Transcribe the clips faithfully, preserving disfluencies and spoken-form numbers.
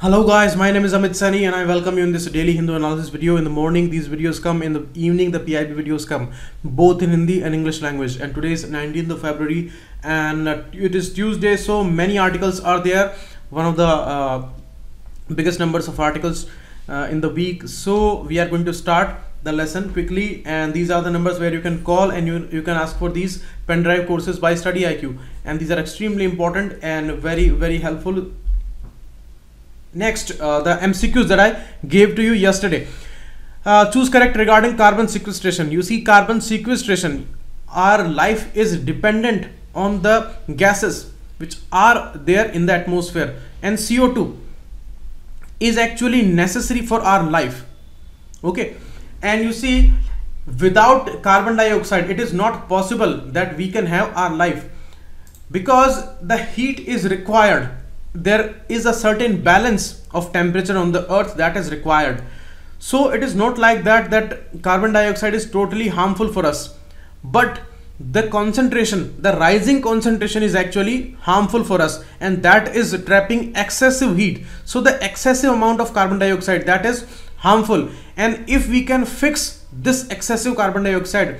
Hello guys, my name is Amit Sani and I welcome you in this daily Hindu analysis video. In the morning these videos come, in the evening the P I B videos come, both in Hindi and English language. And today is nineteenth of February and it is Tuesday, so many articles are there, one of the uh, biggest numbers of articles uh, in the week. So we are going to start the lesson quickly, and these are the numbers where you can call and you, you can ask for these pen drive courses by Study I Q, and these are extremely important and very very helpful. Next, uh, the M C Qs that I gave to you yesterday. Uh, choose correct regarding carbon sequestration. You see, carbon sequestration, our life is dependent on the gases which are there in the atmosphere, and C O two is actually necessary for our life. Okay, and you see, without carbon dioxide, it is not possible that we can have our life, because the heat is required. There is a certain balance of temperature on the earth that is required. So it is not like that that carbon dioxide is totally harmful for us, but the concentration, the rising concentration is actually harmful for us, and that is trapping excessive heat. So the excessive amount of carbon dioxide, that is harmful, and if we can fix this excessive carbon dioxide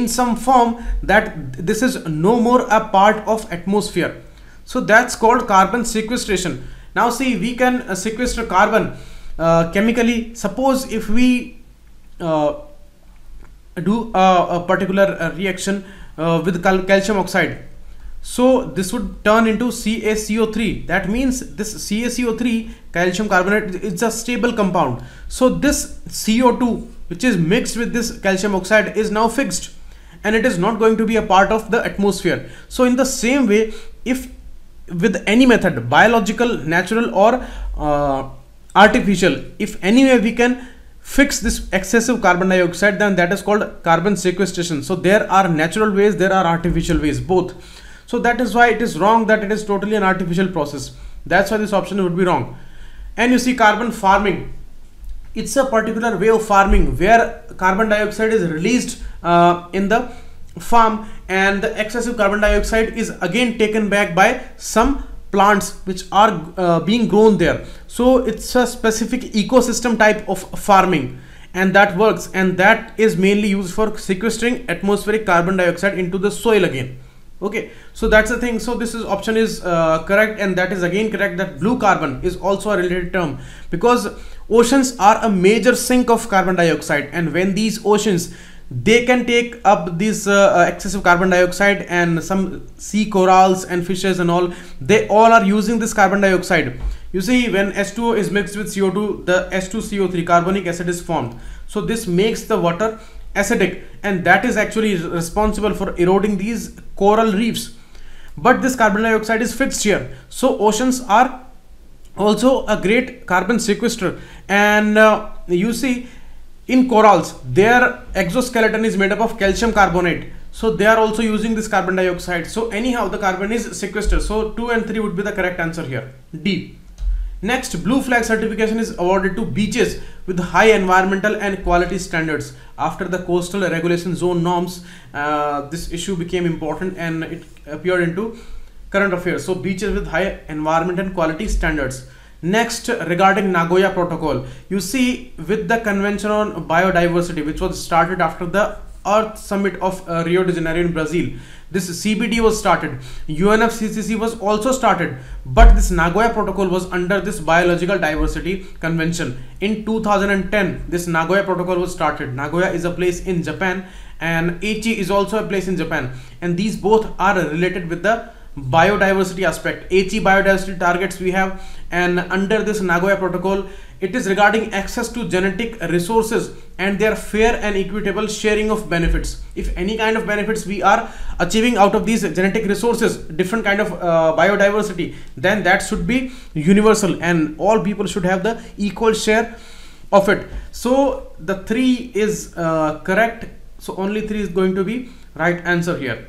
in some form, that this is no more a part of atmosphere. So that's called carbon sequestration. Now see, we can uh, sequester carbon uh, chemically. Suppose if we uh, do a, a particular uh, reaction uh, with cal calcium oxide, so this would turn into C a C O three. That means this C a C O three, calcium carbonate, it's a stable compound. So this C O two which is mixed with this calcium oxide is now fixed, and it is not going to be a part of the atmosphere. So in the same way, if with any method, biological, natural or uh, artificial, if any way we can fix this excessive carbon dioxide, then that is called carbon sequestration. So there are natural ways, there are artificial ways, both. So that is why it is wrong that it is totally an artificial process. That's why this option would be wrong. And you see, carbon farming, it's a particular way of farming where carbon dioxide is released uh, in the farm, and the excessive carbon dioxide is again taken back by some plants which are uh, being grown there. So it's a specific ecosystem type of farming, and that works, and that is mainly used for sequestering atmospheric carbon dioxide into the soil again. Okay, so that's the thing. So this is option is uh, correct, and that is again correct that blue carbon is also a related term, because oceans are a major sink of carbon dioxide, and when these oceans, they can take up this uh, excessive carbon dioxide, and some sea corals and fishes and all, they all are using this carbon dioxide. You see, when H two O is mixed with C O two, the H two C O three, carbonic acid, is formed. So this makes the water acidic, and that is actually responsible for eroding these coral reefs. But this carbon dioxide is fixed here. So oceans are also a great carbon sequester, and uh, you see, in corals, their exoskeleton is made up of calcium carbonate, so they are also using this carbon dioxide. So anyhow, the carbon is sequestered. So two and three would be the correct answer here, D. Next, blue flag certification is awarded to beaches with high environmental and quality standards. After the coastal regulation zone norms, uh, this issue became important and it appeared into current affairs. So beaches with high environment and quality standards. Next, regarding Nagoya protocol, you see, with the convention on biodiversity which was started after the Earth Summit of uh, Rio de Janeiro in Brazil, this C B D was started, U N F C C C was also started, but this Nagoya protocol was under this biological diversity convention. In two thousand ten, this Nagoya protocol was started. Nagoya is a place in Japan, and Aichi is also a place in Japan, and these both are related with the biodiversity aspect. Aichi biodiversity targets we have, and under this Nagoya protocol, it is regarding access to genetic resources and their fair and equitable sharing of benefits. If any kind of benefits we are achieving out of these genetic resources, different kind of uh, biodiversity, then that should be universal, and all people should have the equal share of it. So the three is uh, correct. So only three is going to be right answer here.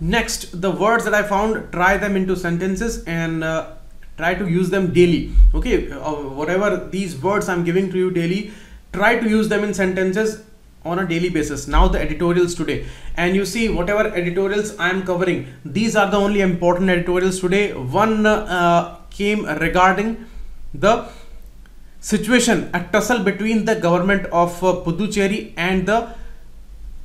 Next, the words that I found, try them into sentences and uh, try to use them daily. Okay, uh, whatever these words I'm giving to you daily, try to use them in sentences on a daily basis. Now the editorials today, and you see, whatever editorials I am covering, these are the only important editorials today. One uh, came regarding the situation, a tussle between the government of uh, Puducherry and the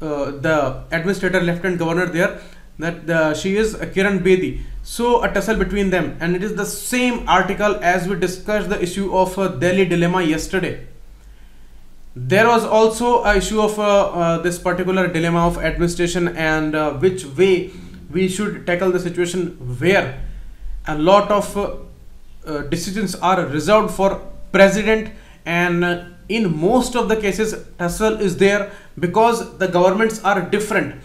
uh, the administrator, lieutenant governor there, that the, she is uh, Kiran Bedi. So a tussle between them, and it is the same article as we discussed the issue of uh, Delhi dilemma yesterday. There was also an issue of uh, uh, this particular dilemma of administration and uh, which way we should tackle the situation, where a lot of uh, uh, decisions are reserved for president, and uh, in most of the cases tussle is there because the governments are different.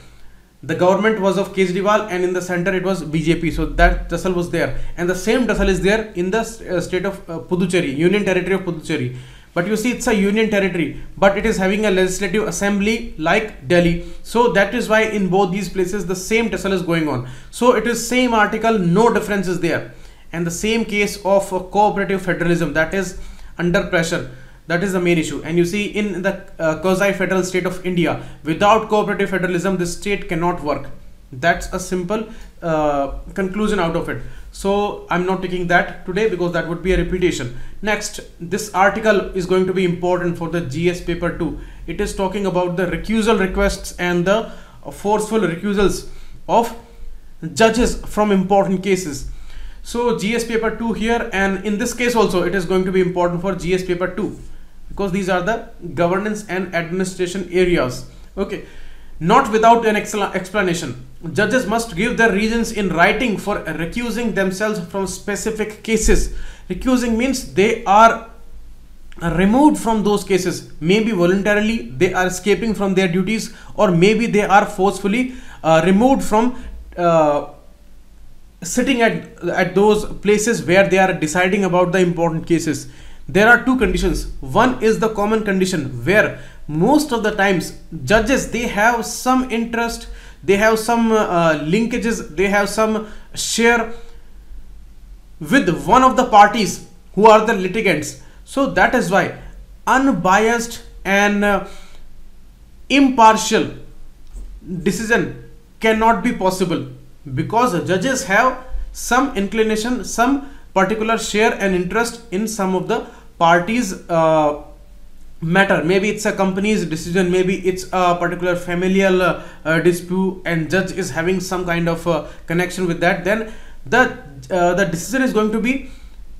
The government was of Kejriwal and in the center it was B J P, so that tussle was there, and the same tussle is there in the uh, state of uh, Puducherry, union territory of Puducherry. But you see, it's a union territory, but it is having a legislative assembly like Delhi. So that is why in both these places the same tussle is going on. So it is same article, no difference is there. And the same case of uh, cooperative federalism, that is under pressure. That is the main issue. And you see, in the uh, quasi-federal state of India, without cooperative federalism, the state cannot work. That's a simple uh, conclusion out of it. So I'm not taking that today because that would be a repetition. Next, this article is going to be important for the G S paper too. It is talking about the recusal requests and the forceful recusals of judges from important cases. So G S paper two here, and in this case also it is going to be important for G S paper two because these are the governance and administration areas. Okay. Not without an explanation. Judges must give their reasons in writing for recusing themselves from specific cases. Recusing means they are removed from those cases. Maybe voluntarily they are escaping from their duties, or maybe they are forcefully uh, removed from uh, sitting at, at those places where they are deciding about the important cases. There are two conditions. One is the common condition, where most of the times judges, they have some interest, they have some uh, linkages, they have some share with one of the parties who are the litigants. So that is why unbiased and uh, impartial decision cannot be possible, because judges have some inclination, some particular share and interest in some of the parties uh, matter. Maybe it's a company's decision, maybe it's a particular familial uh, uh, dispute, and judge is having some kind of uh, connection with that. Then the uh, the decision is going to be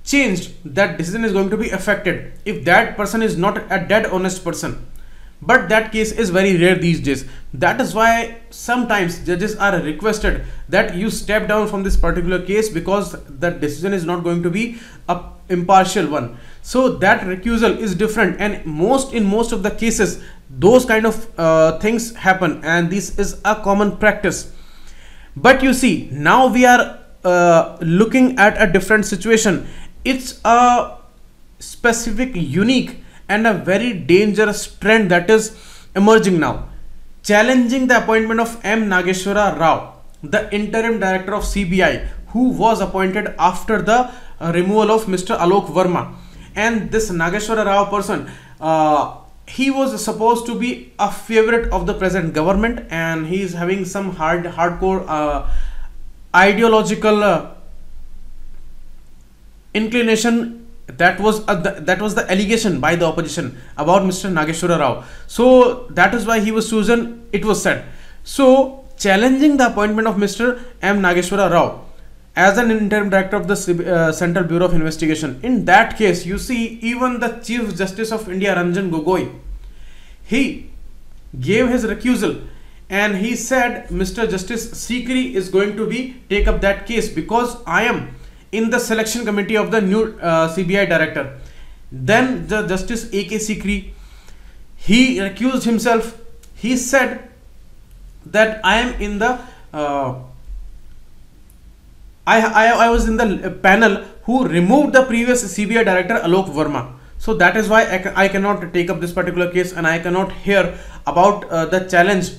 changed, that decision is going to be affected if that person is not a dead honest person. But that case is very rare these days. That is why sometimes judges are requested that you step down from this particular case because the decision is not going to be a impartial one. So that recusal is different, and most in most of the cases those kind of uh, things happen, and this is a common practice. But you see, now we are uh, looking at a different situation. It's a specific, unique and a very dangerous trend that is emerging now, challenging the appointment of M. Nageshwar Rao, the interim director of C B I, who was appointed after the uh, removal of Mister Alok Verma. And this Nageshwar Rao person, uh, he was supposed to be a favorite of the present government, and he is having some hard hardcore uh, ideological uh, inclination. That was a, that was the allegation by the opposition about Mister Nageshwar Rao. So that is why he was chosen, it was said. So challenging the appointment of Mister M. Nageshwar Rao as an interim director of the uh, Central Bureau of Investigation. In that case, you see, even the Chief Justice of India, Ranjan Gogoi, he gave his recusal, and he said Mister Justice Sikri is going to be take up that case because I am in the selection committee of the new uh, C B I director. Then the Justice A K Sikri, he recused himself. He said that I am in the uh, I, I I was in the panel who removed the previous C B I director Alok Verma. So that is why I, ca I cannot take up this particular case, and I cannot hear about uh, the challenge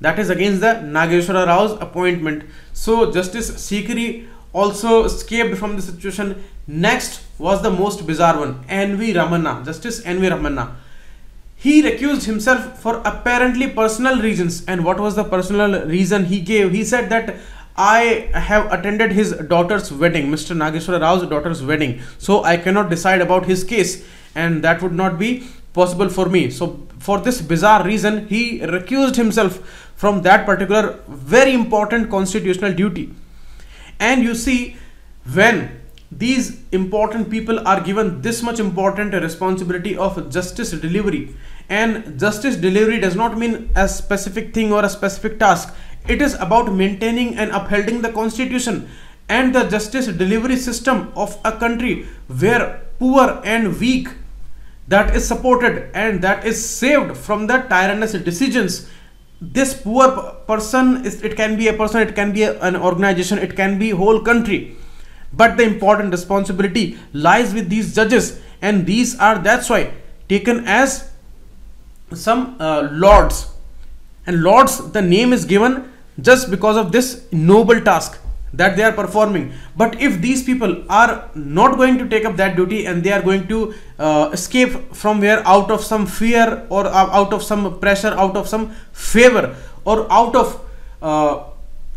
that is against the Nageshwar Rao's appointment. So Justice Sikri also escaped from the situation. Next was the most bizarre one, N V Ramana, Justice N V Ramana. He recused himself for apparently personal reasons. And what was the personal reason he gave? He said that I have attended his daughter's wedding, Mister Nageshwar Rao's daughter's wedding, so I cannot decide about his case, and that would not be possible for me. So for this bizarre reason, he recused himself from that particular very important constitutional duty. And you see, when these important people are given this much important responsibility of justice delivery, and justice delivery does not mean a specific thing or a specific task, it is about maintaining and upholding the constitution and the justice delivery system of a country where poor and weak, that is supported and that is saved from the tyrannous decisions. This poor person is, it can be a person, it can be a, an organization, it can be whole country, but the important responsibility lies with these judges, and these are, that's why, taken as some uh, lords, and lords the name is given just because of this noble task that they are performing. But if these people are not going to take up that duty and they are going to uh, escape from where, out of some fear or out of some pressure, out of some favor, or out of uh,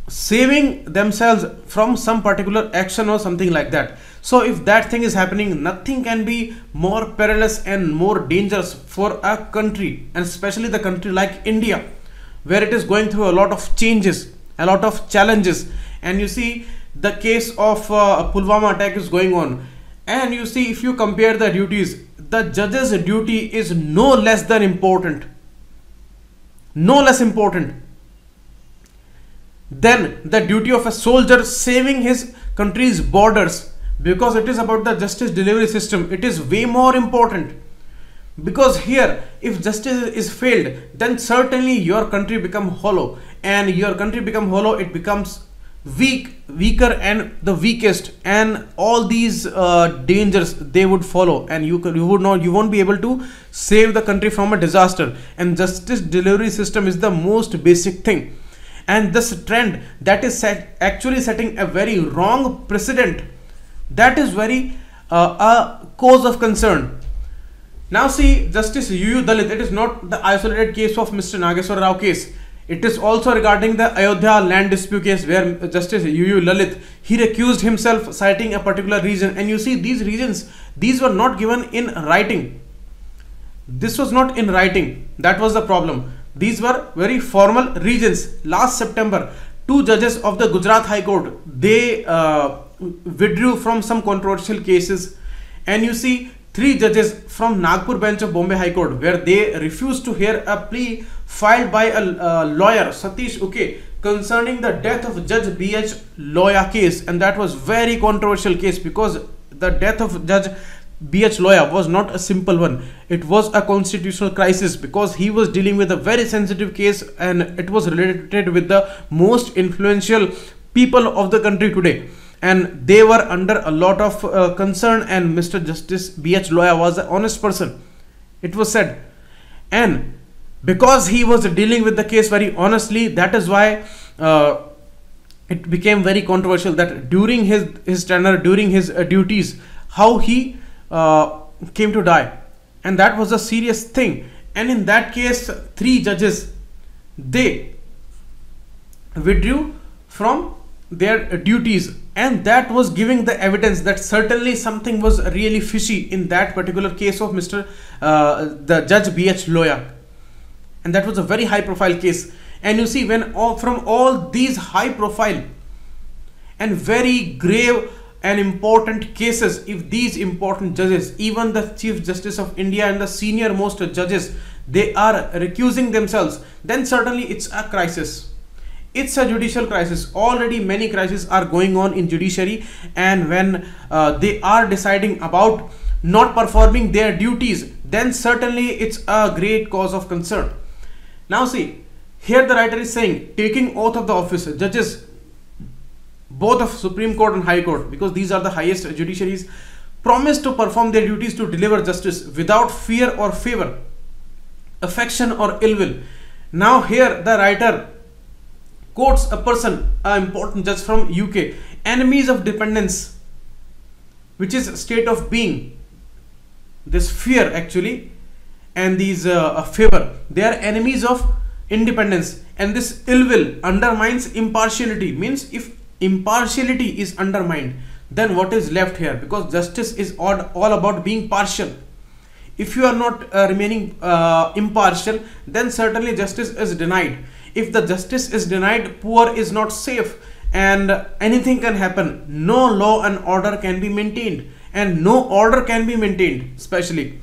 saving themselves from some particular action or something like that. So if that thing is happening, nothing can be more perilous and more dangerous for a country, and especially the country like India, where it is going through a lot of changes, a lot of challenges. And you see, the case of uh, Pulwama attack is going on, and you see, if you compare the duties, the judge's duty is no less than important, no less important than the duty of a soldier saving his country's borders, because it is about the justice delivery system. It is way more important, because here, if justice is failed, then certainly your country become hollow, and your country become hollow, it becomes weak, weaker and the weakest, and all these uh, dangers, they would follow, and you, you would not, you won't be able to save the country from a disaster. And justice delivery system is the most basic thing, and this trend that is set, actually setting a very wrong precedent, that is very uh, a cause of concern. Now see, Justice U U Dalit, it is not the isolated case of Mister Nageshwar Rao case. It is also regarding the Ayodhya land dispute case, where Justice U U Lalit, he recused himself citing a particular reason. And you see, these reasons, these were not given in writing. This was not in writing. That was the problem. These were very formal reasons. Last September, two judges of the Gujarat High Court, they uh, withdrew from some controversial cases. And you see, three judges from Nagpur bench of Bombay High Court, where they refused to hear a plea filed by a uh, lawyer, Satish Uke, concerning the death of Judge B H Loya case. And that was very controversial case, because the death of Judge B H Loya was not a simple one. It was a constitutional crisis, because he was dealing with a very sensitive case, and it was related with the most influential people of the country today. And they were under a lot of uh, concern, and Mister Justice B H Loya was an honest person, it was said. And because he was dealing with the case very honestly, that is why uh, it became very controversial, that during his, his tenure, during his uh, duties, how he uh, came to die. And that was a serious thing. And in that case, three judges, they withdrew from their duties, and that was giving the evidence that certainly something was really fishy in that particular case of Mister Uh, the Judge B H Loya, and that was a very high profile case. And you see, when all, from all these high profile and very grave and important cases, if these important judges, even the Chief Justice of India and the senior most judges, they are recusing themselves, then certainly it's a crisis. It's a judicial crisis. Already many crises are going on in judiciary, and when uh, they are deciding about not performing their duties, then certainly it's a great cause of concern. Now see, here the writer is saying, taking oath of the office, judges, both of Supreme Court and High Court, because these are the highest judiciaries, promise to perform their duties to deliver justice without fear or favor, affection or ill will. Now here the writer quotes a person, an important judge from U K, enemies of dependence, which is a state of being, this fear actually, and these uh, favor, they are enemies of independence, and this ill will undermines impartiality. Means if impartiality is undermined, then what is left here? Because justice is all, all about being partial. If you are not uh, remaining uh, impartial, then certainly justice is denied. If the justice is denied, poor is not safe and anything can happen. No law and order can be maintained, and no order can be maintained, especially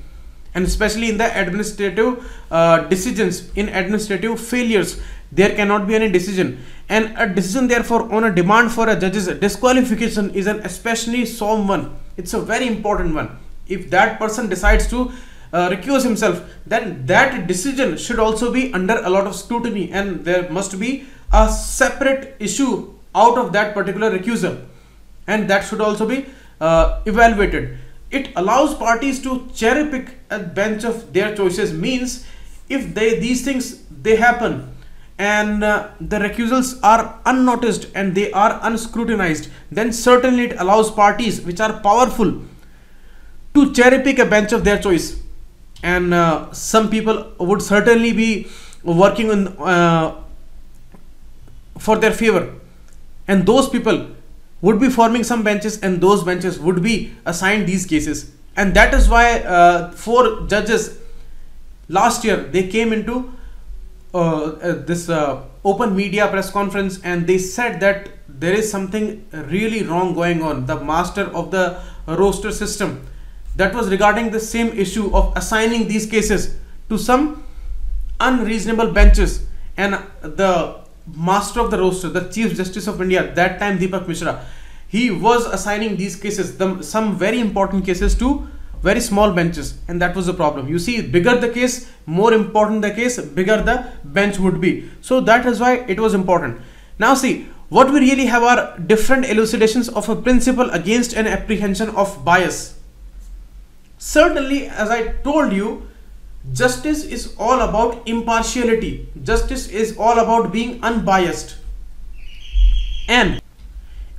and especially in the administrative uh, decisions, in administrative failures. There cannot be any decision, and a decision therefore on a demand for a judge's disqualification is an especially solemn one. It's a very important one. If that person decides to uh, recuse himself, then that decision should also be under a lot of scrutiny, and there must be a separate issue out of that particular recusal, and that should also be uh, evaluated. It allows parties to cherry pick a bench of their choices. Means if they these things they happen and uh, the recusals are unnoticed and they are unscrutinized, then certainly it allows parties which are powerful to cherry pick a bench of their choice, and uh, some people would certainly be working in uh, for their favor, and those people would be forming some benches, and those benches would be assigned these cases. And that is why uh, four judges last year, they came into uh, uh, this uh, open media press conference, and they said that there is something really wrong going on. The master of the roster system, that was regarding the same issue of assigning these cases to some unreasonable benches, and the master of the roster, the Chief Justice of India that time, Deepak Mishra, he was assigning these cases, the, some very important cases, to very small benches, and that was the problem. You see, bigger the case, more important the case, bigger the bench would be. So that is why it was important. Now see, what we really have are different elucidations of a principle against an apprehension of bias. Certainly, as I told you, justice is all about impartiality. Justice is all about being unbiased. And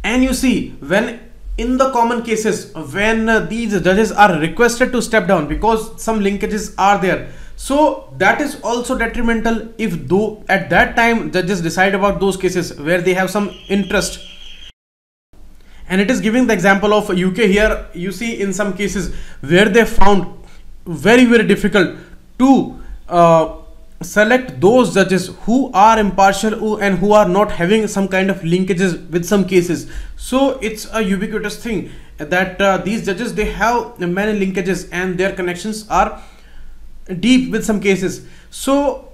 and you see, when in the common cases, when uh, these judges are requested to step down because some linkages are there, so that is also detrimental if though at that time judges decide about those cases where they have some interest. And it is giving the example of U K here. You see, in some cases where they found very very difficult to uh, select those judges who are impartial and who are not having some kind of linkages with some cases. So it's a ubiquitous thing that uh, these judges, they have many linkages and their connections are deep with some cases. So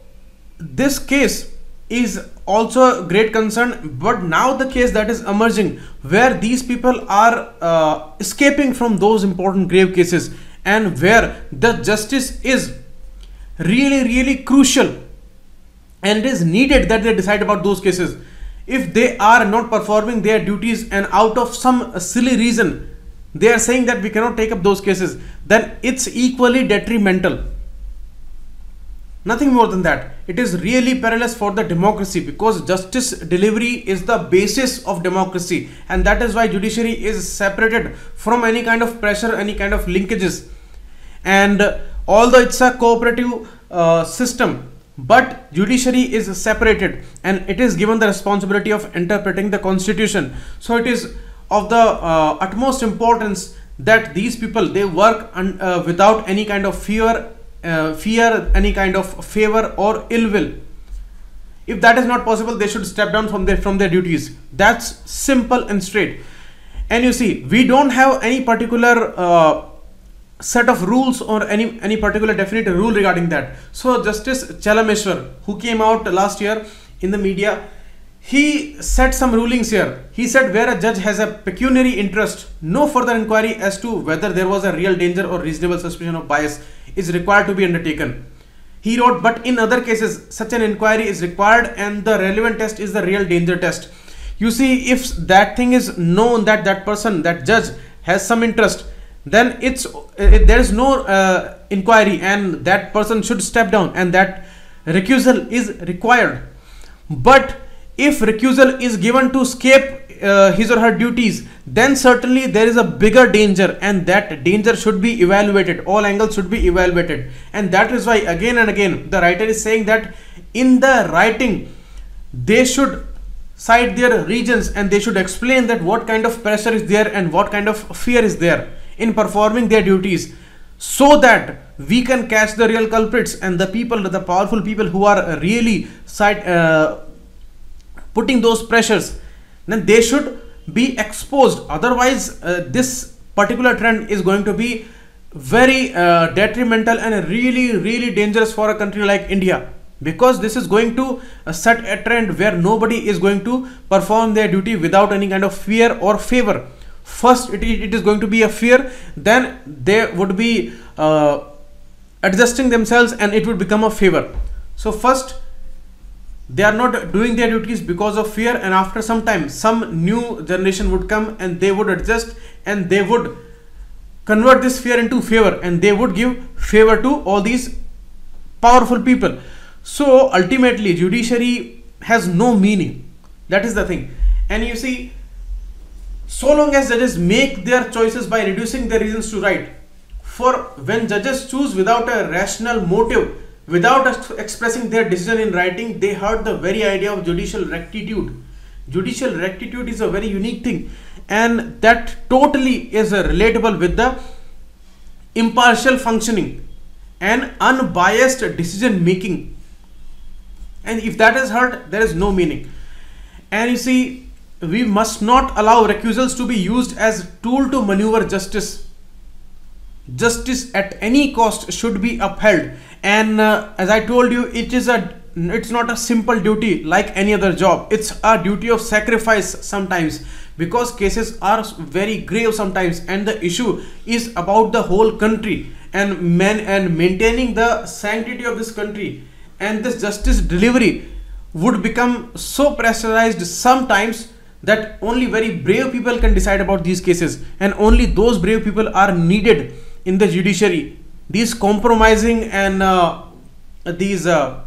this case is also a great concern, but now the case that is emerging where these people are uh, escaping from those important grave cases, and where the justice is really really crucial and it is needed that they decide about those cases. If they are not performing their duties and out of some silly reason they are saying that we cannot take up those cases, then it's equally detrimental. Nothing more than that. It is really perilous for the democracy, because justice delivery is the basis of democracy, and that is why judiciary is separated from any kind of pressure, any kind of linkages. And uh, although it's a cooperative uh, system, but judiciary is separated and it is given the responsibility of interpreting the constitution. So it is of the uh, utmost importance that these people, they work un uh, without any kind of fear Uh, fear any kind of favor or ill will. If that is not possible, they should step down from their from their duties. That's simple and straight. And you see, we don't have any particular uh, set of rules or any any particular definite rule regarding that. So Justice Chelameswar, who came out last year in the media, he said some rulings here. He said, where a judge has a pecuniary interest, no further inquiry as to whether there was a real danger or reasonable suspicion of bias is required to be undertaken. He wrote, but in other cases such an inquiry is required, and the relevant test is the real danger test. You see, if that thing is known that that person, that judge, has some interest, then it's uh, there is no uh, inquiry, and that person should step down and that recusal is required. But if recusal is given to escape uh, his or her duties, then certainly there is a bigger danger, and that danger should be evaluated. All angles should be evaluated, and that is why again and again the writer is saying that in the writing they should cite their regions and they should explain that what kind of pressure is there and what kind of fear is there in performing their duties, so that we can catch the real culprits and the people, the powerful people who are really cite, uh, putting those pressures, then they should be exposed. Otherwise, uh, this particular trend is going to be very uh, detrimental and really, really dangerous for a country like India, because this is going to uh, set a trend where nobody is going to perform their duty without any kind of fear or favor. First, it, it is going to be a fear, then they would be uh, adjusting themselves and it would become a favor. So first, they are not doing their duties because of fear, and after some time some new generation would come and they would adjust and they would convert this fear into favor, and they would give favor to all these powerful people. So ultimately judiciary has no meaning. That is the thing. And you see, so long as judges make their choices by reducing their reasons to right, for when judges choose without a rational motive, without ex expressing their decision in writing, they hurt the very idea of judicial rectitude. Judicial rectitude is a very unique thing, and that totally is uh, relatable with the impartial functioning and unbiased decision making. And if that is hurt, there is no meaning. And you see, we must not allow recusals to be used as a tool to maneuver justice. Justice at any cost should be upheld, and uh, as I told you, it is a it's not a simple duty like any other job. It's a duty of sacrifice sometimes, because cases are very grave sometimes, and the issue is about the whole country and man and maintaining the sanctity of this country. And this justice delivery would become so pressurized sometimes that only very brave people can decide about these cases, and only those brave people are needed in the judiciary. These compromising and uh, these uh,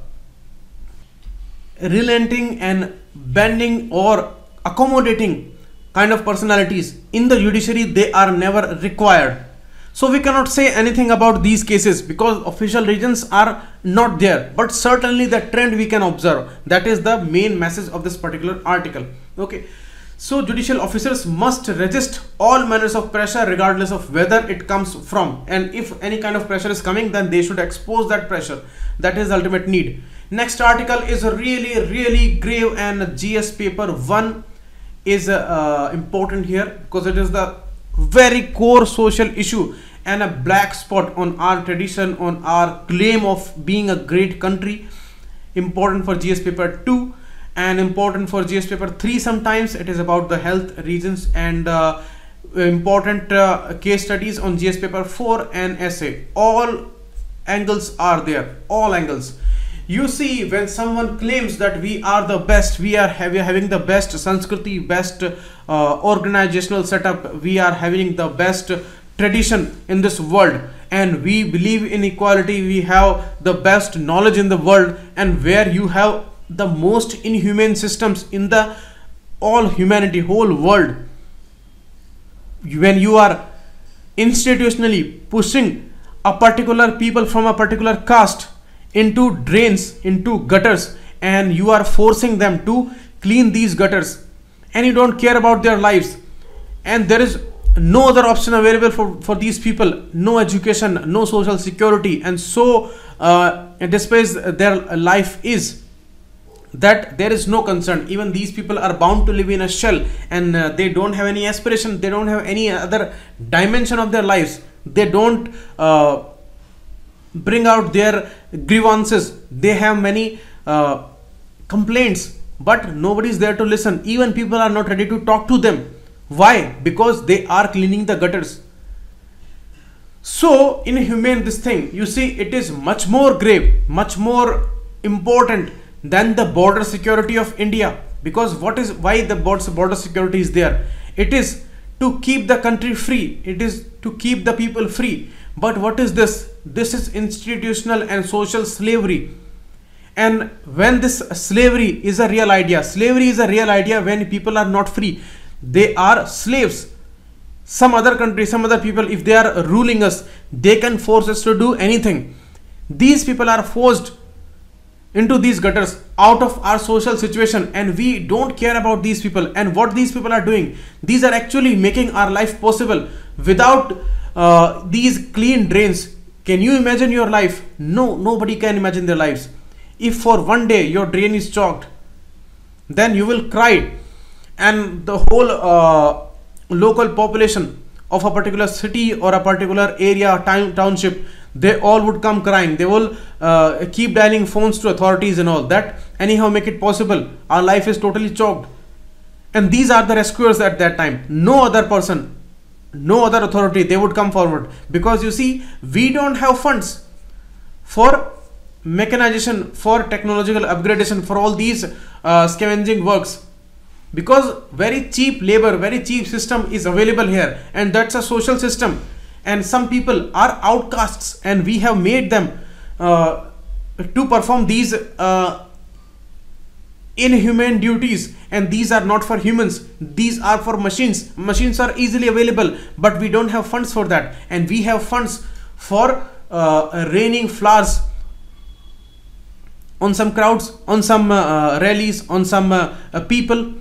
relenting and bending or accommodating kind of personalities in the judiciary, they are never required. So we cannot say anything about these cases because official reasons are not there, but certainly the trend we can observe. That is the main message of this particular article. Okay. So judicial officers must resist all manners of pressure regardless of whether it comes from, and if any kind of pressure is coming, then they should expose that pressure. That is the ultimate need. Next article is really really grave, and G S paper one is uh, important here because it is the very core social issue and a black spot on our tradition, on our claim of being a great country. Important for G S paper two. And important for G S paper three sometimes. It is about the health reasons, and uh, important uh, case studies on G S paper four and essay. All angles are there, all angles. You see, when someone claims that we are the best, we are, we are having the best Sanskriti, best uh, organizational setup, we are having the best tradition in this world, and we believe in equality, we have the best knowledge in the world, and where you have the most inhumane systems in the all humanity, whole world, when you are institutionally pushing a particular people from a particular caste into drains, into gutters, and you are forcing them to clean these gutters, and you don't care about their lives, and there is no other option available for, for these people, no education, no social security, and so uh, despise their life is that there is no concern. Even these people are bound to live in a shell, and uh, they don't have any aspiration, they don't have any other dimension of their lives, they don't uh, bring out their grievances, they have many uh, complaints, but nobody is there to listen. Even people are not ready to talk to them. Why? Because they are cleaning the gutters. So inhumane this thing. You see, it is much more grave, much more important than the border security of India, because what is why the border security is there? It is to keep the country free, it is to keep the people free. But what is this? This is institutional and social slavery. And when this slavery is a real idea, slavery is a real idea when people are not free, they are slaves. Some other country, some other people, if they are ruling us, they can force us to do anything. These people are forced into these gutters out of our social situation, and we don't care about these people and what these people are doing. These are actually making our life possible. Without uh, these clean drains, can you imagine your life? No, nobody can imagine their lives. If for one day your drain is clogged, then you will cry, and the whole uh, local population of a particular city or a particular area, town, township, they all would come crying. They will uh, keep dialing phones to authorities and all that. Anyhow, make it possible. Our life is totally choked. And these are the rescuers at that time. No other person, no other authority, they would come forward. Because you see, we don't have funds for mechanization, for technological upgradation, for all these uh, scavenging works. Because very cheap labor, very cheap system is available here. And that's a social system. And some people are outcasts, and we have made them uh, to perform these uh, inhumane duties, and these are not for humans, these are for machines. Machines are easily available, but we don't have funds for that. And we have funds for uh, raining flowers on some crowds, on some uh, rallies, on some uh, uh, people.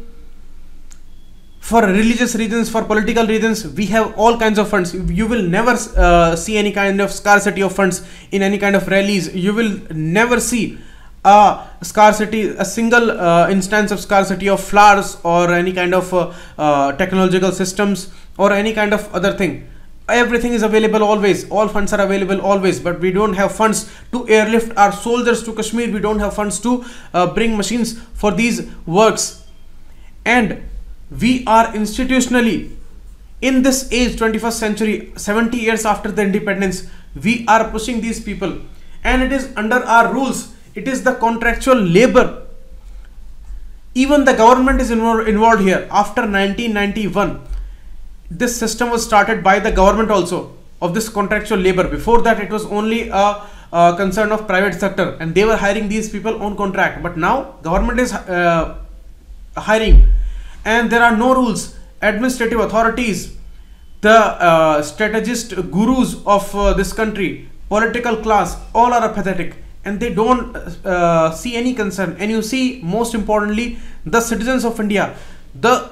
For religious reasons, for political reasons, we have all kinds of funds. You will never uh, see any kind of scarcity of funds in any kind of rallies. You will never see a scarcity, a single uh, instance of scarcity of flowers or any kind of uh, uh, technological systems or any kind of other thing. Everything is available always. All funds are available always, but we don't have funds to airlift our soldiers to Kashmir. We don't have funds to uh, bring machines for these works. And we are institutionally, in this age, twenty-first century, seventy years after the independence, we are pushing these people, and it is under our rules. It is the contractual labor. Even the government is involved, involved here. After nineteen ninety-one, this system was started by the government also, of this contractual labor. Before that, it was only a, a concern of private sector, and they were hiring these people on contract. But now government is uh, hiring. And there are no rules. Administrative authorities, the uh, strategist gurus of uh, this country, political class, all are apathetic, and they don't uh, see any concern. And you see, most importantly, the citizens of India, the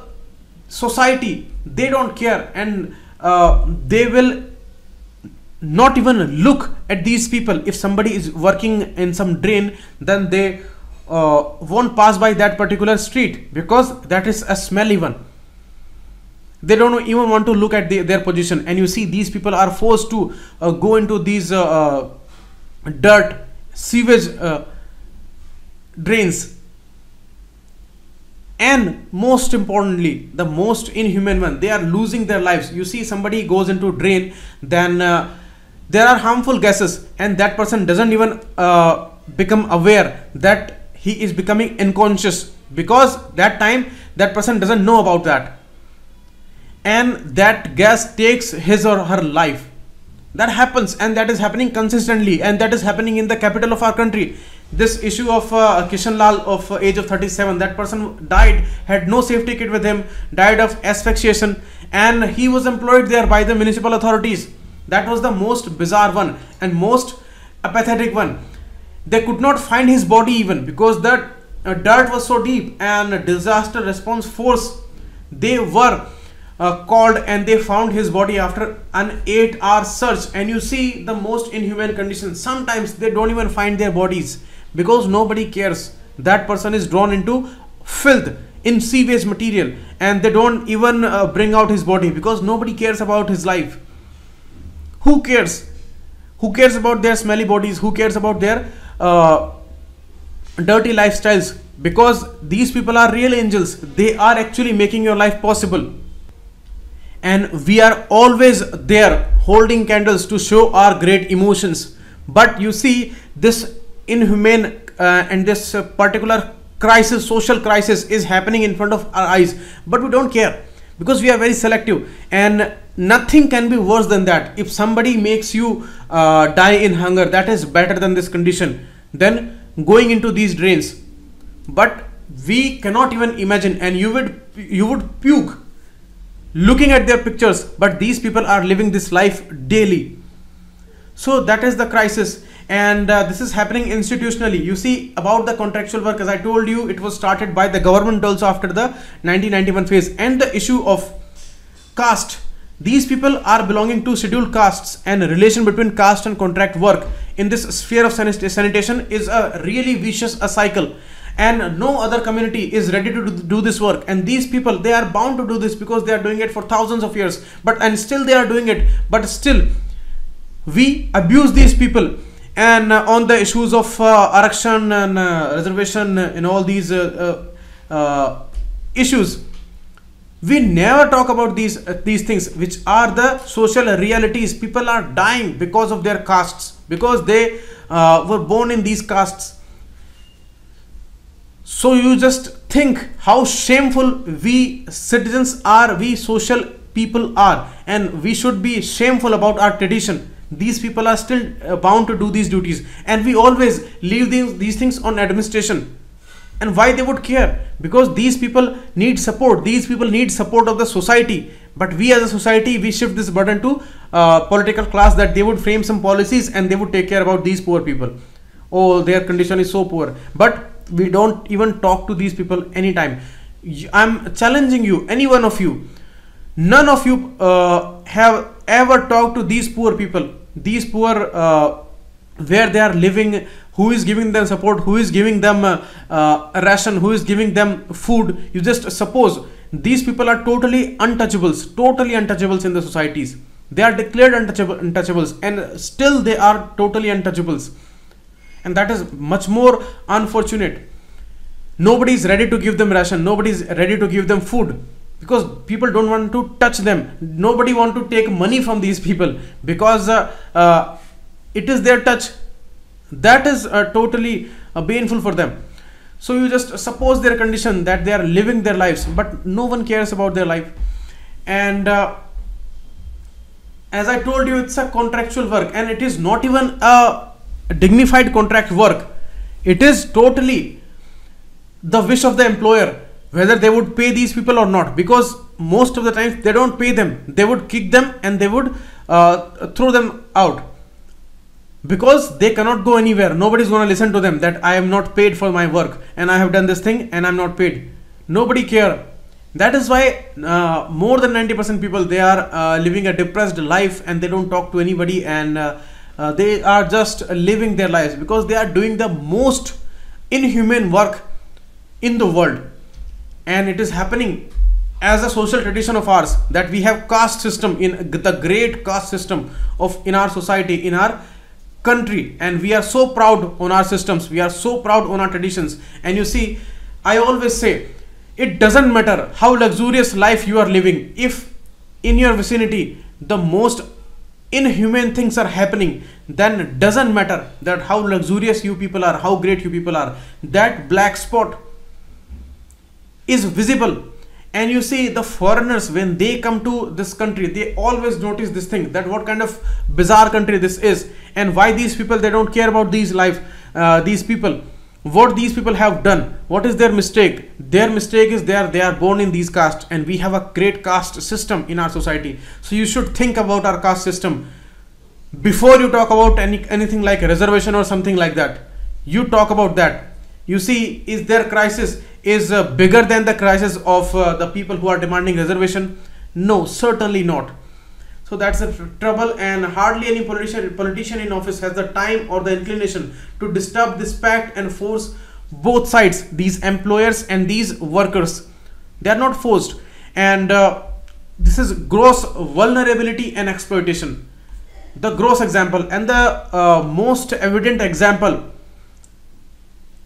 society, they don't care, and uh, they will not even look at these people. If somebody is working in some drain, then they Uh, won't pass by that particular street, because that is a smelly one. They don't even want to look at the, their position. And you see, these people are forced to uh, go into these uh, uh, dirt, sewage uh, drains. And most importantly, the most inhuman one, they are losing their lives. You see, somebody goes into drain, then uh, there are harmful gases, and that person doesn't even uh, become aware that he is becoming unconscious, because that time that person doesn't know about that, and that gas takes his or her life. That happens, and that is happening consistently, and that is happening in the capital of our country. This issue of uh, Kishan Lal of uh, age of thirty-seven, that person died, had no safety kit with him, died of asphyxiation, and he was employed there by the municipal authorities. That was the most bizarre one and most apathetic one. They could not find his body even, because that uh, dirt was so deep, and disaster response force, they were uh, called, and they found his body after an eight hour search. And you see the most inhumane conditions. Sometimes they don't even find their bodies, because nobody cares. That person is drawn into filth, in sewage material, and they don't even uh, bring out his body, because nobody cares about his life. Who cares? Who cares about their smelly bodies? Who cares about their Uh, dirty lifestyles? Because these people are real angels. They are actually making your life possible, and we are always there holding candles to show our great emotions. But you see, this inhumane uh, and this uh, particular crisis, social crisis, is happening in front of our eyes, but we don't care, because we are very selective. And nothing can be worse than that. If somebody makes you uh, die in hunger, that is better than this condition, than going into these drains. But we cannot even imagine, and you would you would puke looking at their pictures, but these people are living this life daily. So that is the crisis, and uh, this is happening institutionally. You see, about the contractual work, as I told you, it was started by the government also after the nineteen ninety-one phase, and the issue of caste. These people are belonging to scheduled castes, and relation between caste and contract work in this sphere of sanitation is a really vicious a cycle, and no other community is ready to do this work. And these people, they are bound to do this because they are doing it for thousands of years, but and still they are doing it, but still we abuse these people. And uh, on the issues of uh, Arakshan and uh, reservation and all these uh, uh, uh, issues, we never talk about these uh, these things, which are the social realities. People are dying because of their castes, because they uh, were born in these castes. So you just think how shameful we citizens are, we social people are, and we should be shameful about our tradition. These people are still uh, bound to do these duties, and we always leave these, these things on administration. And why they would care? Because these people need support. These people need support of the society. But we as a society, we shift this burden to uh, political class, that they would frame some policies and they would take care about these poor people. Oh, their condition is so poor. But we don't even talk to these people anytime. I'm challenging you, any one of you. None of you uh, have ever talked to these poor people. These poor, uh, where they are living, who is giving them support, who is giving them uh, uh, a ration, who is giving them food. You just suppose these people are totally untouchables, totally untouchables in the societies. They are declared untouchable, untouchables, and still they are totally untouchables. And that is much more unfortunate. Nobody is ready to give them ration. Nobody is ready to give them food, because people don't want to touch them. Nobody want to take money from these people, because uh, uh, it is their touch. That is uh, totally uh, painful for them. So you just suppose their condition, that they are living their lives, but no one cares about their life. And uh, as I told you, it's a contractual work, and it is not even a dignified contract work. It is totally the wish of the employer whether they would pay these people or not, because most of the time they don't pay them. They would kick them and they would uh, throw them out, because they cannot go anywhere. Nobody's going to listen to them that I am not paid for my work, and I have done this thing and I'm not paid. Nobody care. That is why uh, more than ninety percent people, they are uh, living a depressed life, and they don't talk to anybody, and uh, uh, they are just living their lives, because they are doing the most inhumane work in the world. And it is happening as a social tradition of ours, that we have caste system, in the great caste system of in our society, in our country, and we are so proud on our systems, we are so proud on our traditions. And you see, I always say, it doesn't matter how luxurious life you are living, if in your vicinity the most inhumane things are happening, then it doesn't matter that how luxurious you people are, how great you people are. That black spot is visible. And you see, the foreigners, when they come to this country, they always notice this thing, that what kind of bizarre country this is, and why these people, they don't care about these life, uh, these people, what these people have done, what is their mistake. Their mistake is there, they are born in these castes, and we have a great caste system in our society. So you should think about our caste system before you talk about any anything like reservation or something like that. You talk about that. You see, is there crisis is uh, bigger than the crisis of uh, the people who are demanding reservation? No, certainly not. So that's the trouble, and hardly any politician politician in office has the time or the inclination to disturb this pact and force both sides, these employers and these workers. They are not forced, and uh, this is gross vulnerability and exploitation, the gross example. And the uh, most evident example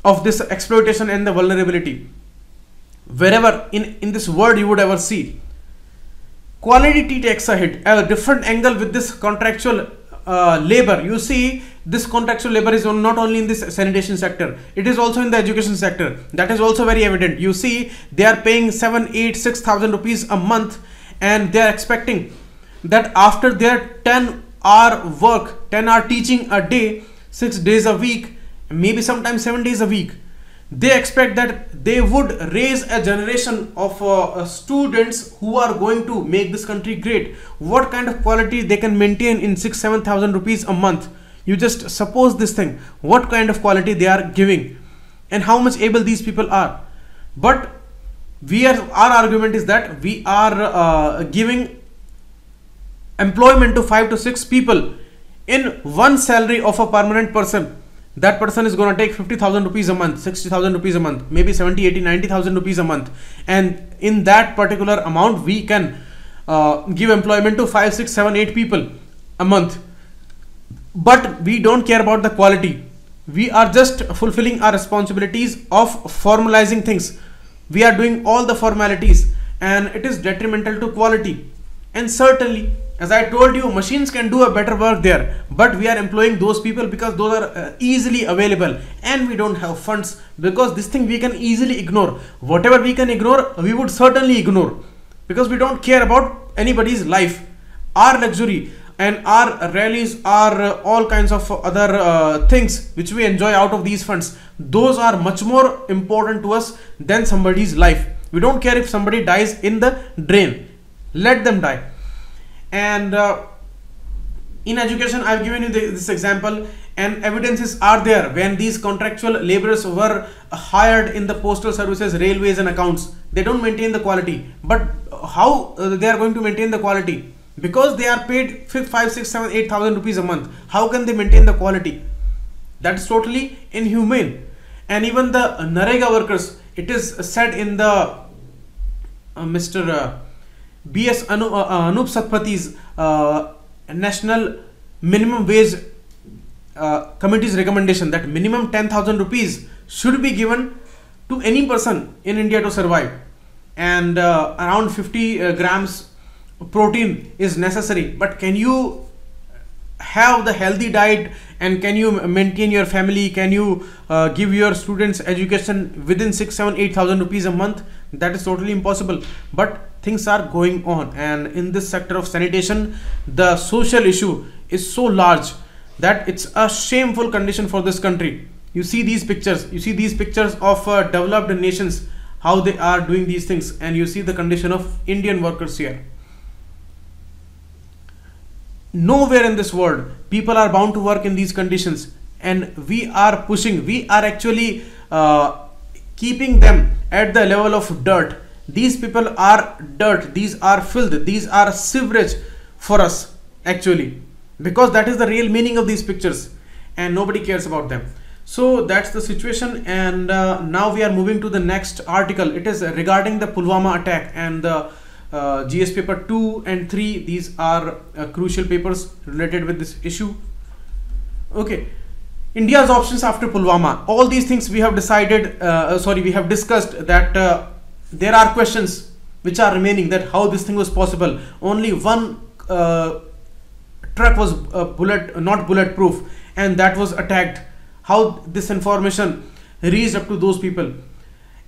of this exploitation and the vulnerability, wherever in, in this world you would ever see, quality takes a hit, a different angle with this contractual uh, labor. You see, this contractual labor is on not only in this sanitation sector, it is also in the education sector. That is also very evident. You see, they are paying seven, eight, six thousand rupees a month, and they are expecting that after their ten hour work, ten hour teaching a day, six days a week, maybe sometimes seven days a week, they expect that they would raise a generation of uh, students who are going to make this country great. What kind of quality they can maintain in six, seven thousand rupees a month? You just suppose this thing, what kind of quality they are giving and how much able these people are. But we are, our argument is that we are uh, giving employment to five to six people in one salary of a permanent person. That person is going to take fifty thousand rupees a month, sixty thousand rupees a month, maybe seventy, eighty, ninety thousand rupees a month. And in that particular amount, we can uh, give employment to five, six, seven, eight people a month. But we don't care about the quality. We are just fulfilling our responsibilities of formalizing things. We are doing all the formalities and it is detrimental to quality. And certainly, as I told you, machines can do a better work there, but we are employing those people because those are uh, easily available and we don't have funds, because this thing we can easily ignore. Whatever we can ignore, we would certainly ignore, because we don't care about anybody's life. Our luxury and our rallies, our uh, all kinds of other uh, things which we enjoy out of these funds, those are much more important to us than somebody's life. We don't care if somebody dies in the drain, let them die. And uh, in education, I've given you the, this example, and evidences are there when these contractual laborers were hired in the postal services, railways and accounts. They don't maintain the quality. But how uh, they are going to maintain the quality? Because they are paid five, six, seven, eight thousand rupees a month. How can they maintain the quality? That's totally inhumane. And even the NREGA workers, it is said in the uh, Mister Uh, B S Anu, uh, Anup Satpathi's uh, National Minimum Wage uh, Committee's recommendation that minimum ten thousand rupees should be given to any person in India to survive, and uh, around fifty uh, grams protein is necessary. But can you have the healthy diet, and can you maintain your family? Can you uh, give your students education within six, seven, eight thousand rupees a month? That is totally impossible. But things are going on, and in this sector of sanitation, the social issue is so large that it's a shameful condition for this country. You see these pictures, you see these pictures of uh, developed nations, how they are doing these things, and you see the condition of Indian workers here. Nowhere in this world people are bound to work in these conditions, and we are pushing, we are actually uh, keeping them at the level of dirt. These people are dirt, these are filth, these are sewerage for us actually, because that is the real meaning of these pictures, and nobody cares about them. So that's the situation. And uh, now we are moving to the next article. It is regarding the Pulwama attack and the Uh, G S paper two and three. These are uh, crucial papers related with this issue. Okay, India's options after Pulwama. All these things we have decided, uh, sorry, we have discussed that uh, there are questions which are remaining, that how this thing was possible. Only one uh, truck was uh, bullet, not bulletproof, and that was attacked. How this information reached up to those people.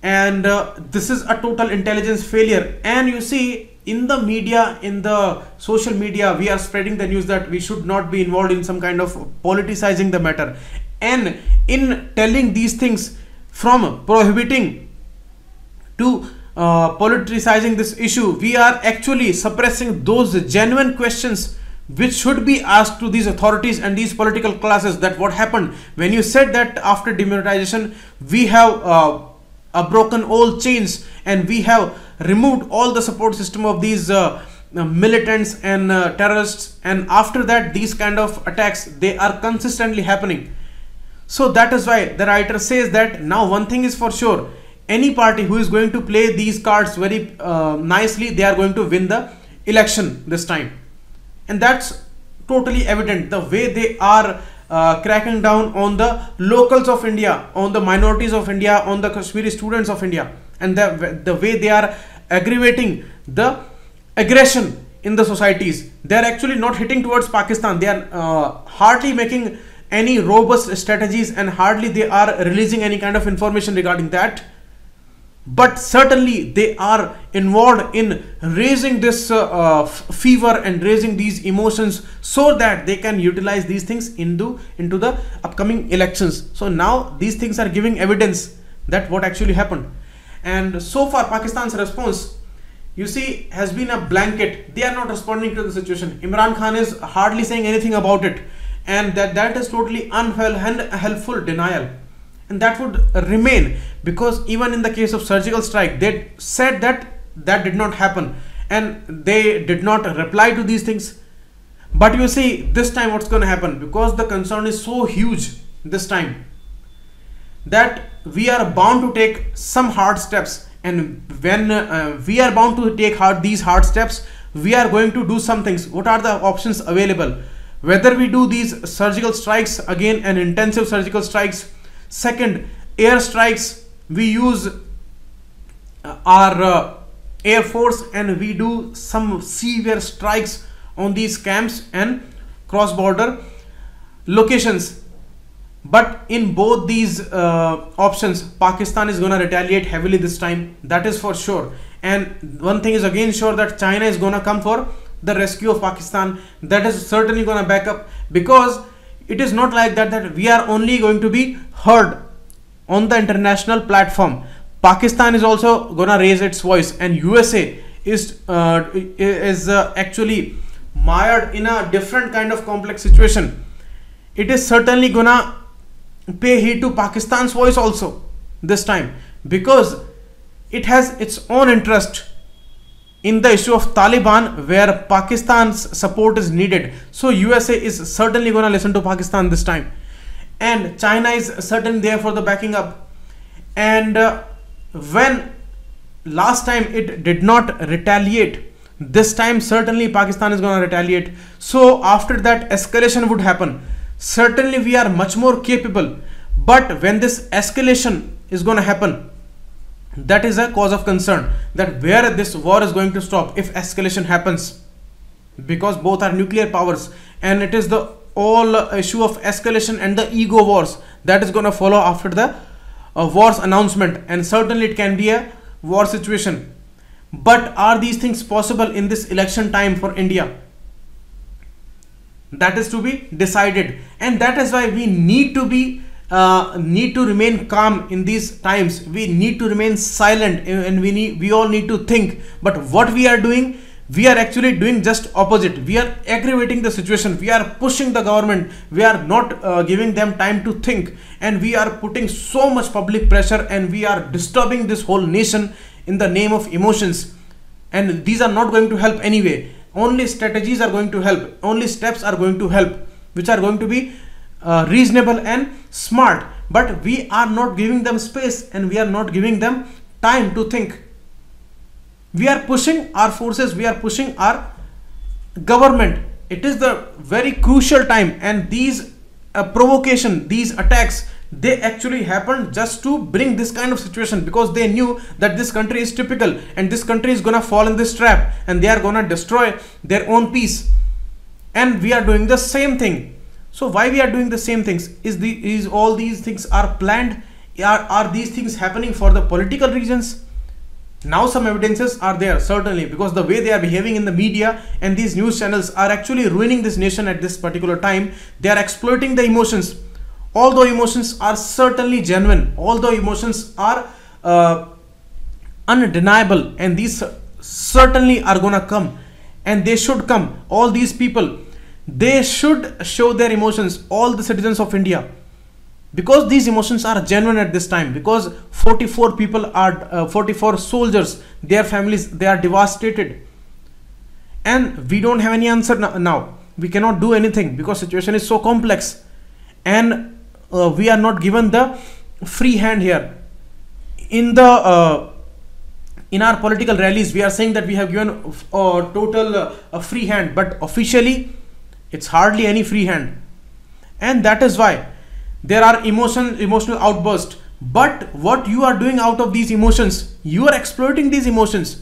And uh, this is a total intelligence failure. And you see, in the media, in the social media, we are spreading the news that we should not be involved in some kind of politicizing the matter. And in telling these things, from prohibiting to uh, politicizing this issue, we are actually suppressing those genuine questions which should be asked to these authorities and these political classes, that what happened when you said that after demonetization we have uh, a broken old chains, and we have removed all the support system of these uh, militants and uh, terrorists, and after that these kind of attacks, they are consistently happening. So that is why the writer says that now one thing is for sure, any party who is going to play these cards very uh, nicely, they are going to win the election this time. And that's totally evident, the way they are Uh, cracking down on the locals of India, on the minorities of India, on the Kashmiri students of India, and the, the way they are aggravating the aggression in the societies. They are actually not hitting towards Pakistan. They are uh, hardly making any robust strategies, and hardly they are releasing any kind of information regarding that. But certainly they are involved in raising this uh, uh, fever and raising these emotions, so that they can utilize these things into into the upcoming elections. So now these things are giving evidence that what actually happened. And so far Pakistan's response, you see, has been a blanket. They are not responding to the situation. Imran Khan is hardly saying anything about it, and that that is totally unhelpful denial, and that would remain, because even in the case of surgical strike, they said that that did not happen and they did not reply to these things. But you see, this time what's going to happen, because the concern is so huge this time, that we are bound to take some hard steps, and when uh, we are bound to take hard these hard steps, we are going to do some things. What are the options available? Whether we do these surgical strikes again, and intensive surgical strikes, second air strikes, we use our uh, air force and we do some severe strikes on these camps and cross border locations. But in both these uh, options, Pakistan is going to retaliate heavily this time, that is for sure. And one thing is again sure, that China is going to come for the rescue of Pakistan. That is certainly going to back up, because it is not like that that we are only going to be heard on the international platform. Pakistan is also going to raise its voice, and U S A is uh, is uh, actually mired in a different kind of complex situation. It is certainly going to pay heed to Pakistan's voice also this time, because it has its own interest in the issue of Taliban, where Pakistan's support is needed. So U S A is certainly going to listen to Pakistan this time, and China is certainly there for the backing up. And uh, when last time it did not retaliate, this time certainly Pakistan is going to retaliate. So after that, escalation would happen. Certainly we are much more capable, but when this escalation is going to happen, that is a cause of concern, that where this war is going to stop if escalation happens, because both are nuclear powers, and it is the all issue of escalation and the ego wars that is going to follow after the uh, war's announcement. And certainly it can be a war situation. But are these things possible in this election time for India? That is to be decided, and that is why we need to be uh, need to remain calm in these times. We need to remain silent, and we need we all need to think. But what we are doing, we are actually doing just opposite. We are aggravating the situation. We are pushing the government. We are not uh, giving them time to think, and we are putting so much public pressure, and we are disturbing this whole nation in the name of emotions. And these are not going to help anyway. Only strategies are going to help. Only steps are going to help, which are going to be uh, reasonable and smart. But we are not giving them space, and we are not giving them time to think. We are pushing our forces. We are pushing our government. It is the very crucial time, and these uh, provocation, these attacks, they actually happened just to bring this kind of situation, because they knew that this country is typical, and this country is gonna fall in this trap, and they are gonna destroy their own peace. And we are doing the same thing. So why we are doing the same things? Is the is all these things are planned? Are, are these things happening for the political reasons? Now some evidences are there, certainly, because the way they are behaving in the media and these news channels are actually ruining this nation at this particular time. They are exploiting the emotions. Although emotions are certainly genuine, although emotions are uh, undeniable, and these certainly are gonna come, and they should come. All these people, they should show their emotions, all the citizens of India, because these emotions are genuine at this time, because forty-four people are uh, forty-four soldiers, their families, they are devastated, and we don't have any answer now. We cannot do anything, because situation is so complex, and Uh, we are not given the free hand here. In the uh, in our political rallies, we are saying that we have given a uh, total uh, a free hand, but officially it's hardly any free hand. And that is why there are emotion emotional outbursts. But what you are doing out of these emotions, you are exploiting these emotions,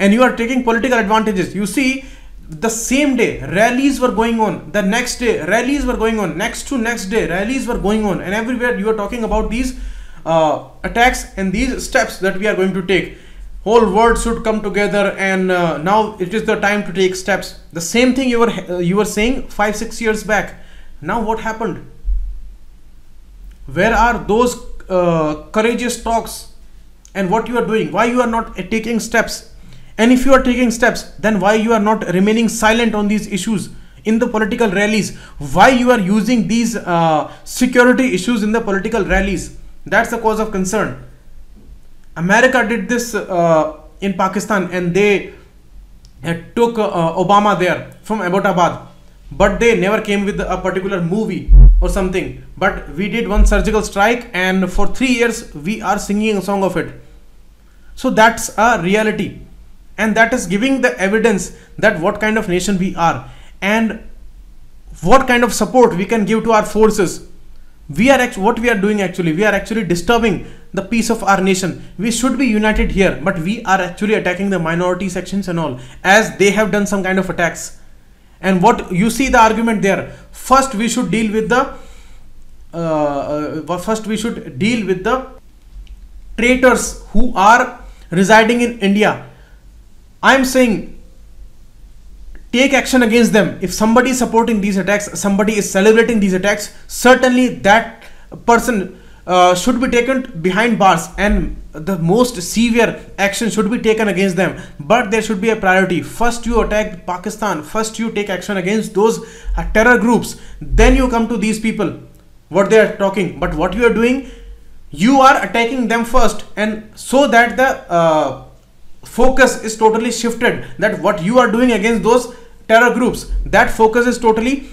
and you are taking political advantages. You see, the same day rallies were going on, the next day rallies were going on, next to next day rallies were going on, and everywhere you are talking about these uh, attacks and these steps that we are going to take. Whole world should come together, and uh, now it is the time to take steps. The same thing you were uh, you were saying five six years back. Now what happened? Where are those uh, courageous talks and what you are doing, why you are not uh, taking steps. And if you are taking steps, then why you are not remaining silent on these issues in the political rallies, why you are using these uh, security issues in the political rallies. That's the cause of concern. America did this uh, in Pakistan, and they uh, took uh, Obama there from Abbottabad, but they never came with a particular movie or something. But we did one surgical strike, and for three years we are singing a song of it. So that's a reality, and that is giving the evidence that what kind of nation we are and what kind of support we can give to our forces. We are what we are doing actually, we are actually disturbing the peace of our nation. We should be united here, but we are actually attacking the minority sections and all, as they have done some kind of attacks. And what you see the argument there, first we should deal with the uh, uh, first we should deal with the traitors who are residing in India. I am saying, take action against them. If somebody is supporting these attacks, somebody is celebrating these attacks, certainly that person uh, should be taken behind bars, and the most severe action should be taken against them. But there should be a priority. First you attack Pakistan, first you take action against those uh, terror groups, then you come to these people, what they are talking. But what you are doing, you are attacking them first, and so that the uh, focus is totally shifted, that what you are doing against those terror groups, that focus is totally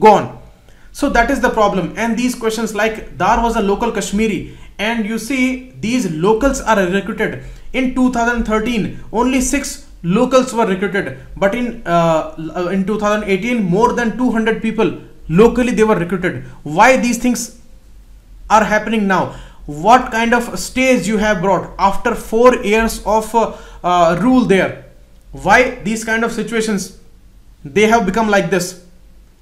gone. So that is the problem. And these questions, like Dar was a local Kashmiri, and you see these locals are recruited. In two thousand thirteen only six locals were recruited, but in uh, in two thousand eighteen more than two hundred people locally they were recruited. Why these things are happening now? What kind of stage you have brought after four years of uh, uh, rule there? Why these kind of situations they have become like this?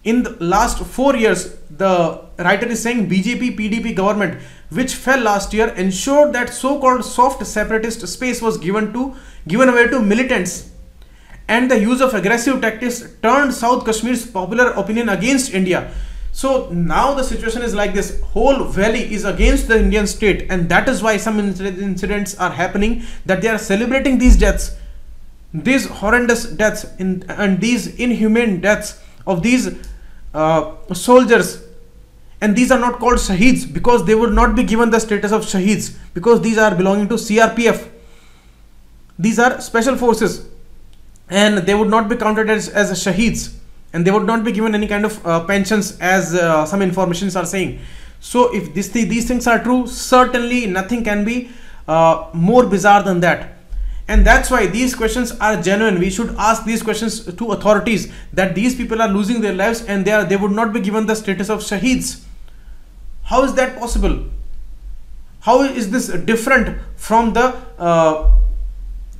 In the last four years, the writer is saying B J P P D P government which fell last year ensured that so-called soft separatist space was given to given away to militants, and the use of aggressive tactics turned South Kashmir's popular opinion against India. So now the situation is like this, whole valley is against the Indian state, and that is why some incidents are happening, that they are celebrating these deaths, these horrendous deaths in, and these inhumane deaths of these uh, soldiers. And these are not called Shaheeds because they would not be given the status of Shaheeds, because these are belonging to C R P F. These are special forces, and they would not be counted as, as Shaheeds. And they would not be given any kind of uh, pensions, as uh, some informations are saying. So if this th these things are true, certainly nothing can be uh, more bizarre than that. And that's why these questions are genuine. We should ask these questions to authorities, that these people are losing their lives and they, are, they would not be given the status of Shaheeds. How is that possible? How is this different from the uh,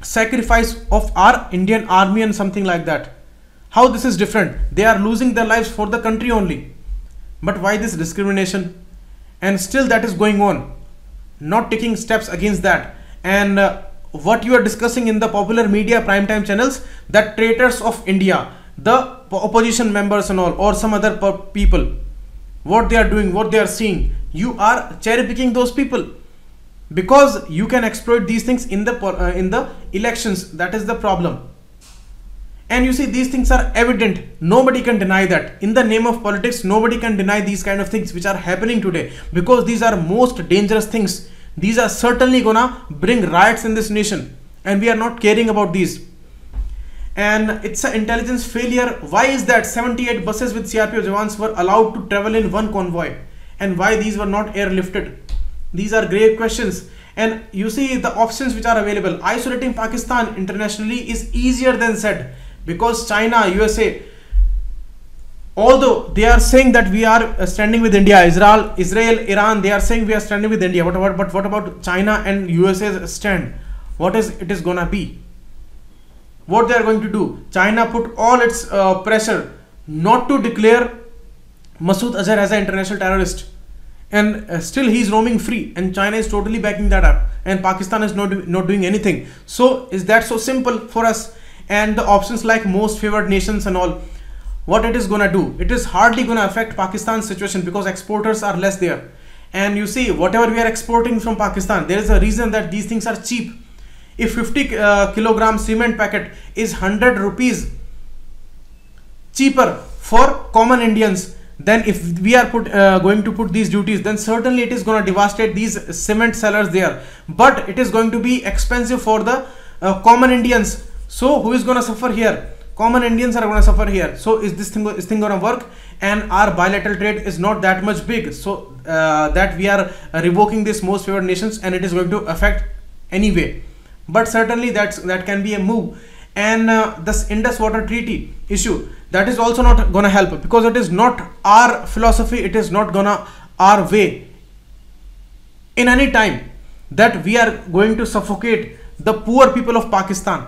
sacrifice of our Indian army and something like that? How this is different? They are losing their lives for the country only, but why this discrimination? And still that is going on, not taking steps against that. And uh, what you are discussing in the popular media primetime channels, that traitors of India, the opposition members and all, or some other people, what they are doing, what they are seeing, you are cherry picking those people, because you can exploit these things in the uh, in the elections. That is the problem. And you see, these things are evident. Nobody can deny that. In the name of politics, nobody can deny these kind of things which are happening today, because these are most dangerous things. These are certainly gonna bring riots in this nation, and we are not caring about these. And it's an intelligence failure. Why is that seventy-eight buses with C R P F jawans were allowed to travel in one convoy, and why these were not airlifted? These are grave questions. And you see the options which are available. Isolating Pakistan internationally is easier than said, because China, U S A, although they are saying that we are standing with India, Israel, Israel, Iran, they are saying we are standing with India. What about, but what about China and U S A's stand? What is it is gonna be? What they are going to do? China put all its uh, pressure not to declare Masood Azhar as an international terrorist, and uh, still he is roaming free, and China is totally backing that up, and Pakistan is not not doing anything. So is that so simple for us? And the options like most favored nations and all, what it is gonna do? It is hardly gonna affect Pakistan's situation, because exporters are less there, And you see, whatever we are exporting from Pakistan, there is a reason that these things are cheap. If fifty uh, kilogram cement packet is one hundred rupees cheaper for common Indians, then if we are put uh, going to put these duties, then certainly it is going to devastate these cement sellers there, but it is going to be expensive for the uh, common Indians. So who is going to suffer here? Common Indians are going to suffer here. So is this thing, is thing going to work? And our bilateral trade is not that much big, so uh, that we are revoking this most favored nations, and it is going to affect anyway. But certainly that's that can be a move. And uh, this Indus Water Treaty issue, that is also not gonna help, because it is not our philosophy, it is not gonna our way in any time that we are going to suffocate the poor people of Pakistan,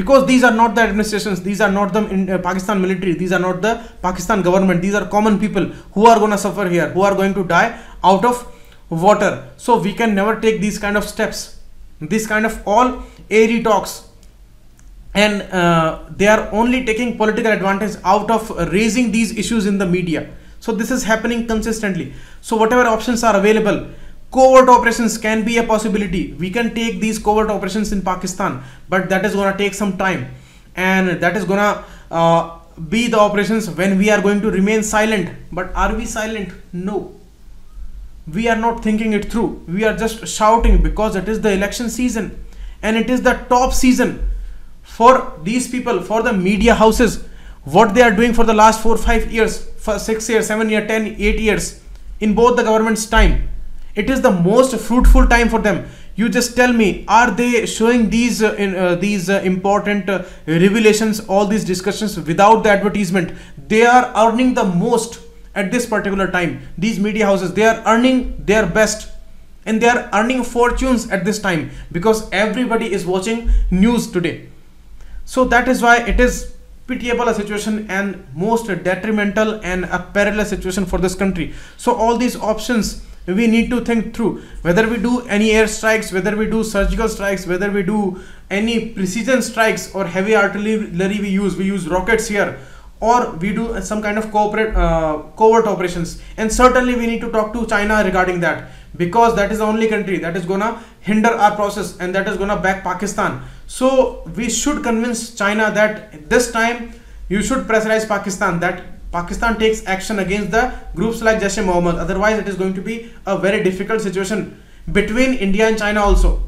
because these are not the administrations, these are not the in, uh, Pakistan military, these are not the Pakistan government, these are common people who are gonna suffer here, who are going to die out of water. So we can never take these kind of steps, this kind of all airy talks, and uh, they are only taking political advantage out of raising these issues in the media. So this is happening consistently. So whatever options are available, covert operations can be a possibility. We can take these covert operations in Pakistan, but that is gonna take some time, and that is gonna uh, be the operations when we are going to remain silent. But are we silent? No, we are not thinking it through. We are just shouting, because it is the election season, and it is the top season for these people, for the media houses. What they are doing for the last four, five years, for six years, seven years, ten, eight years in both the government's time, it is the most fruitful time for them. You just tell me, are they showing these uh, in, uh, these uh, important uh, revelations, all these discussions without the advertisement? They are earning the most at this particular time. These media houses, they are earning their best, and they are earning fortunes at this time, because everybody is watching news today. So that is why it is pitiable a situation, and most detrimental and a perilous situation for this country. So all these options we need to think through, whether we do any air strikes, whether we do surgical strikes, whether we do any precision strikes or heavy artillery we use, we use rockets here, or we do some kind of corporate uh, covert operations. And certainly we need to talk to China regarding that, because that is the only country that is gonna hinder our process, and that is gonna back Pakistan. So we should convince China that this time you should pressurize Pakistan, that Pakistan takes action against the groups like Jaish e Mohammed. Otherwise it is going to be a very difficult situation between India and China also,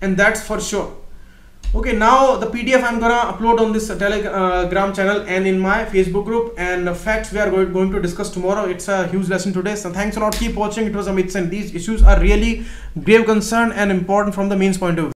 and that's for sure. Okay, now the P D F I'm gonna upload on this Telegram channel and in my Facebook group, and the facts we are going to discuss tomorrow. It's a huge lesson today, so thanks a lot. Keep watching. It was Amit Sani. These issues are really grave concern and important from the mains point of view.